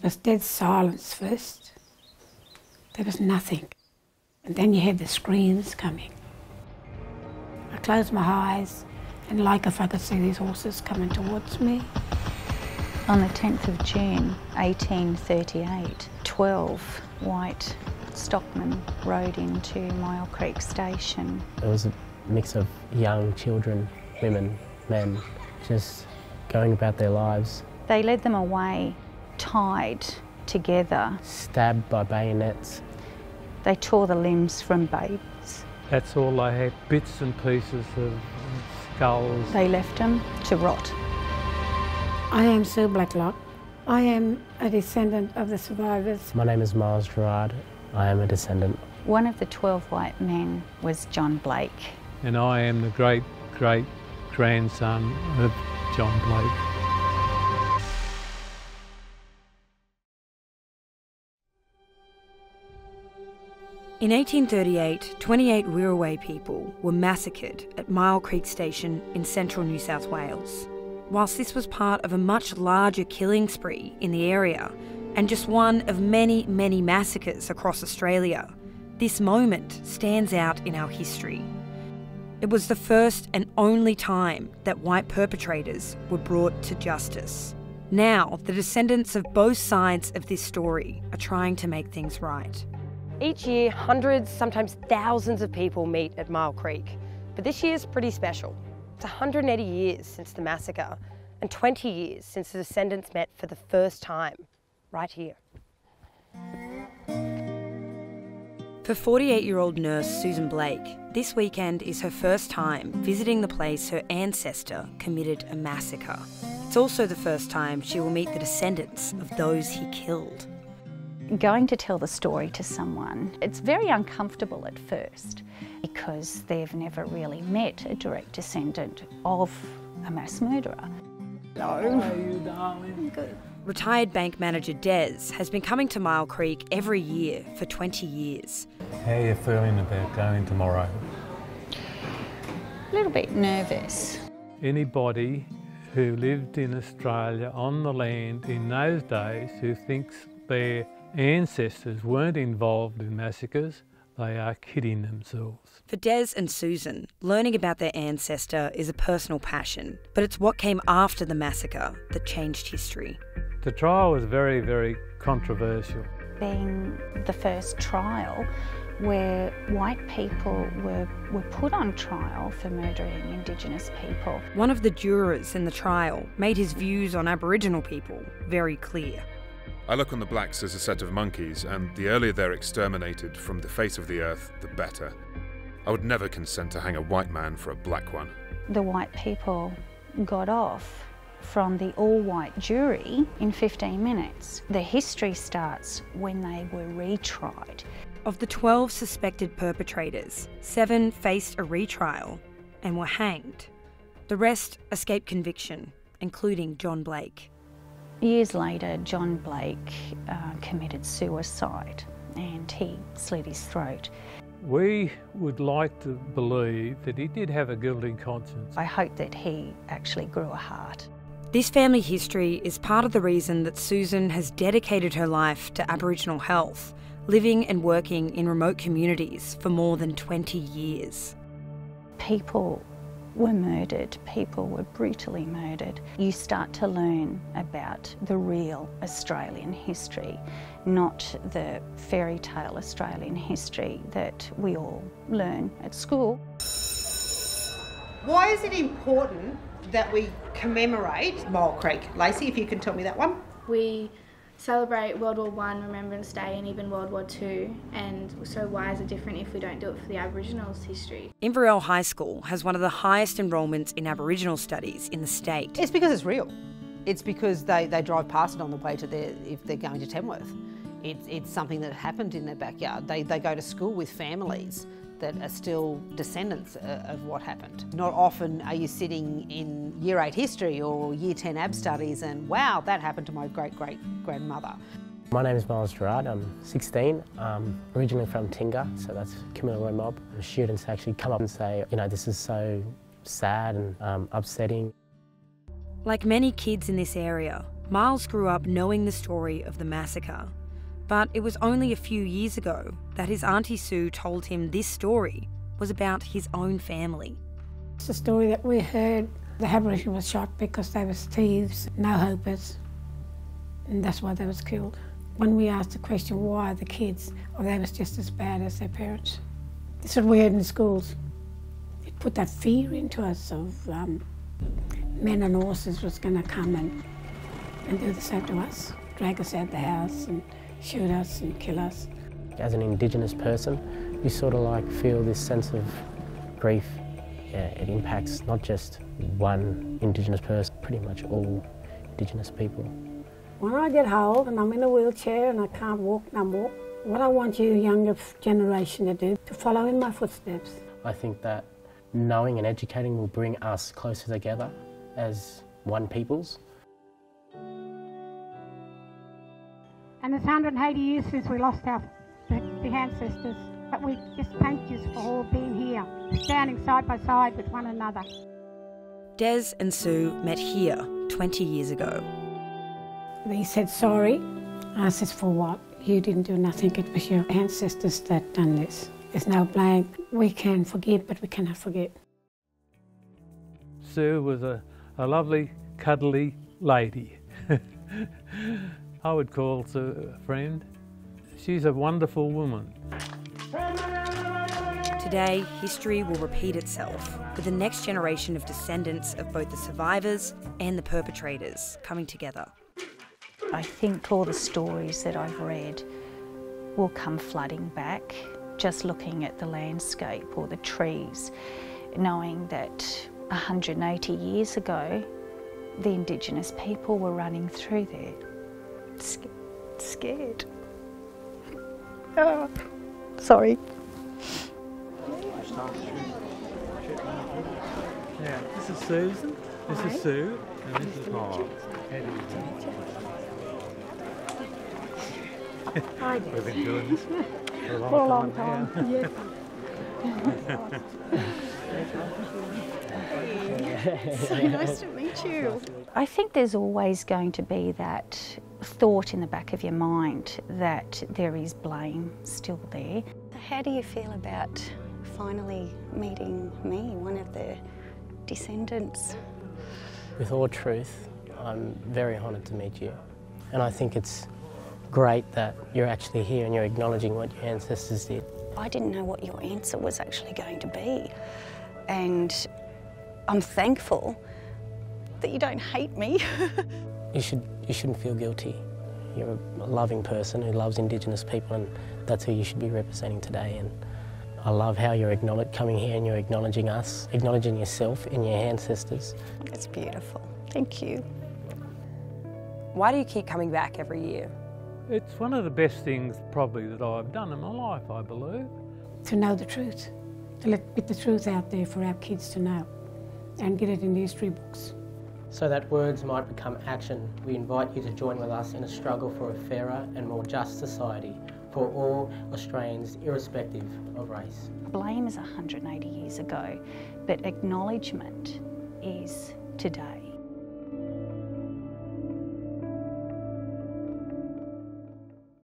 There's dead silence first. There was nothing. And then you heard the screams coming. I closed my eyes and like if I could see these horses coming towards me. On the 10th of June, 1838, 12 white stockmen rode into Myall Creek Station. It was a mix of young children, women, men, just going about their lives. They led them away, tied together. Stabbed by bayonets. They tore the limbs from babies. That's all they had, bits and pieces of skulls. They left them to rot. I am Sue Blacklock. I am a descendant of the survivors. My name is Myles Gerard. I am a descendant. One of the 12 white men was John Blake. And I am the great-great-grandson of John Blake. In 1838, 28 Wirraway people were massacred at Myall Creek Station in central New South Wales. Whilst this was part of a much larger killing spree in the area, and just one of many, many massacres across Australia, this moment stands out in our history. It was the first and only time that white perpetrators were brought to justice. Now, the descendants of both sides of this story are trying to make things right. Each year, hundreds, sometimes thousands of people meet at Myall Creek. But this year's pretty special. It's 180 years since the massacre and 20 years since the descendants met for the first time, right here. For 48-year-old nurse Susan Blake, this weekend is her first time visiting the place her ancestor committed a massacre. It's also the first time she will meet the descendants of those he killed. Going to tell the story to someone, it's very uncomfortable at first because they've never really met a direct descendant of a mass murderer. Hello. How are you, darling? Good. Retired bank manager Des has been coming to Myall Creek every year for 20 years. How are you feeling about going tomorrow? A little bit nervous. Anybody who lived in Australia on the land in those days who thinks they're ancestors weren't involved in massacres, they are kidding themselves. For Des and Susan, learning about their ancestor is a personal passion, but it's what came after the massacre that changed history. The trial was very, very controversial. Being the first trial where white people were put on trial for murdering Indigenous people. One of the jurors in the trial made his views on Aboriginal people very clear. I look on the blacks as a set of monkeys, and the earlier they're exterminated from the face of the earth, the better. I would never consent to hang a white man for a black one. The white people got off from the all-white jury in 15 minutes. The history starts when they were retried. Of the 12 suspected perpetrators, 7 faced a retrial and were hanged. The rest escaped conviction, including John Blake. Years later, John Blake committed suicide and he slit his throat. We would like to believe that he did have a guilty conscience. I hope that he actually grew a heart. This family history is part of the reason that Susan has dedicated her life to Aboriginal health, living and working in remote communities for more than 20 years. People were murdered, people were brutally murdered. You start to learn about the real Australian history, not the fairy tale Australian history that we all learn at school. Why is it important that we commemorate Myall Creek? Lacey, if you can tell me that one. We celebrate World War I Remembrance Day and even World War II, and so why is it different if we don't do it for the Aboriginals' history? Inverell High School has one of the highest enrolments in Aboriginal studies in the state. It's because it's real. It's because they drive past it on the way to their, if they're going to Tamworth. It's something that happened in their backyard. They go to school with families that are still descendants of what happened. Not often are you sitting in Year 8 history or Year 10 AB studies and, wow, that happened to my great-great-grandmother. My name is Myles Gerard, I'm 16, originally from Tinga, so that's Kamilaroi mob. Students actually come up and say, you know, this is so sad and upsetting. Like many kids in this area, Myles grew up knowing the story of the massacre, but it was only a few years ago that his Auntie Sue told him this story was about his own family. It's a story that we heard. The Aboriginal was shot because they was thieves, no-hopers, and that's why they was killed. When we asked the question why the kids, or they was just as bad as their parents. That's what we heard in schools. It put that fear into us of men and horses was going to come and do the same to us, drag us out the house and shoot us and kill us. As an Indigenous person, you sort of like feel this sense of grief. Yeah, it impacts not just one Indigenous person, pretty much all Indigenous people. When I get old and I'm in a wheelchair and I can't walk no more, what I want you younger generation to do, to follow in my footsteps. I think that knowing and educating will bring us closer together as one peoples. And it's 180 years since we lost the ancestors, but we just thank you for all being here, standing side by side with one another. Des and Sue met here 20 years ago. They said sorry. I said, for what? You didn't do nothing. It was your ancestors that done this. There's no blame. We can forgive, but we cannot forget. Sue was a lovely, cuddly lady. I would call Sue a friend. She's a wonderful woman. Today, history will repeat itself, with the next generation of descendants of both the survivors and the perpetrators coming together. I think all the stories that I've read will come flooding back, just looking at the landscape or the trees, knowing that 180 years ago, the Indigenous people were running through there, scared. Oh, sorry. Yeah, this is Susan, this is Sue, and this is Myles. We've been doing this for a long time. Yes. So nice to meet you. I think there's always going to be that thought in the back of your mind that there is blame still there. How do you feel about finally meeting me, one of the descendants? With all truth, I'm very honoured to meet you, and I think it's great that you're actually here and you're acknowledging what your ancestors did. I didn't know what your answer was actually going to be, and I'm thankful that you don't hate me. You shouldn't feel guilty. You're a loving person who loves Indigenous people, and that's who you should be representing today. And I love how you're coming here and you're acknowledging us, acknowledging yourself and your ancestors. It's beautiful. Thank you. Why do you keep coming back every year? It's one of the best things probably that I've done in my life, I believe. To know the truth, to get the truth out there for our kids to know and get it in the history books. So that words might become action, we invite you to join with us in a struggle for a fairer and more just society for all Australians, irrespective of race. Blame is 180 years ago, but acknowledgement is today.